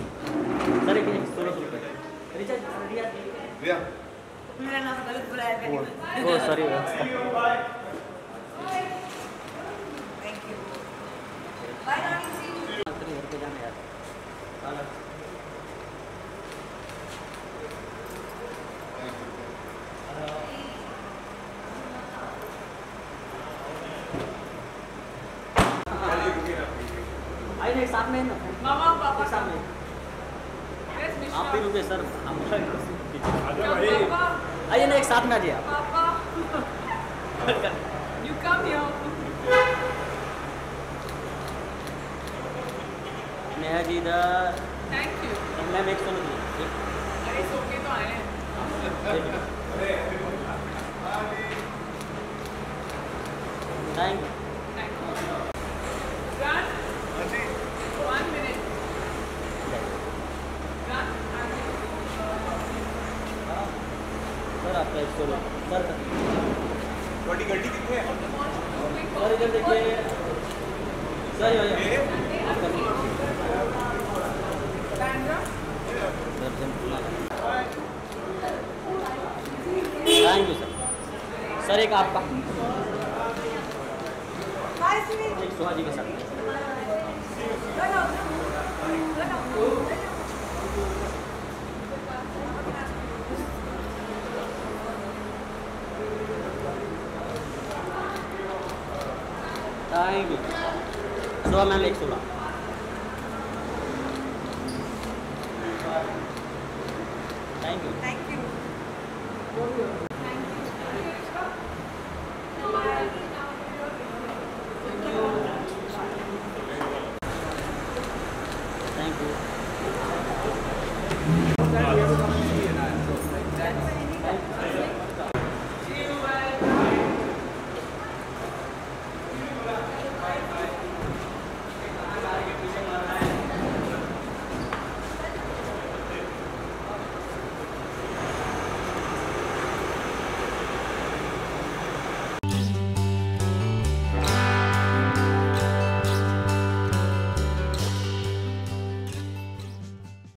Sir 1600 रुपए recharge रिया मेरा नाम गलत बुलाया। Oh sorry thank you bye not see you तेरे घर पे जाना यार हां आइए सामने ना मामा पापा सामने आप भी रुके सर हम आइए ना एक साथ में आ जाइए पापा you come here Neha ji दा थैंक यू मैम एक सुन ली अरे सो के तो आए हैं थैंक यू आपका इसको सर बॉडी गड्डी कितने है सर इधर देखिए सही हो गया थैंक यू सर सर एक आपका हाय सुमी एक सुहाजी के साथ थैंक यू सुबह ma'am 116 thank you thank you thank you